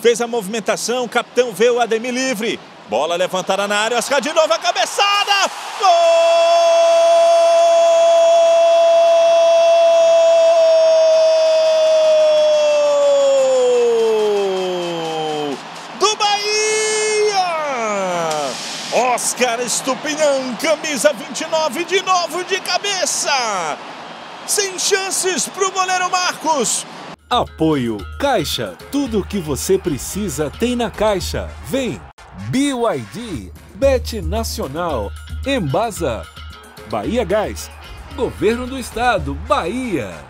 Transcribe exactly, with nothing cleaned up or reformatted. fez a movimentação, o capitão vê o Ademir livre. Bola levantada na área, Oscar de novo, a cabeçada! Gol! Do Bahia! Oscar Estupiñán, camisa vinte e nove, de novo de cabeça! Sem chances para o goleiro Marcos. Apoio Caixa. Tudo o que você precisa tem na Caixa. Vem! B Y D, Bet Nacional, Embasa, Bahia Gás, Governo do Estado, Bahia.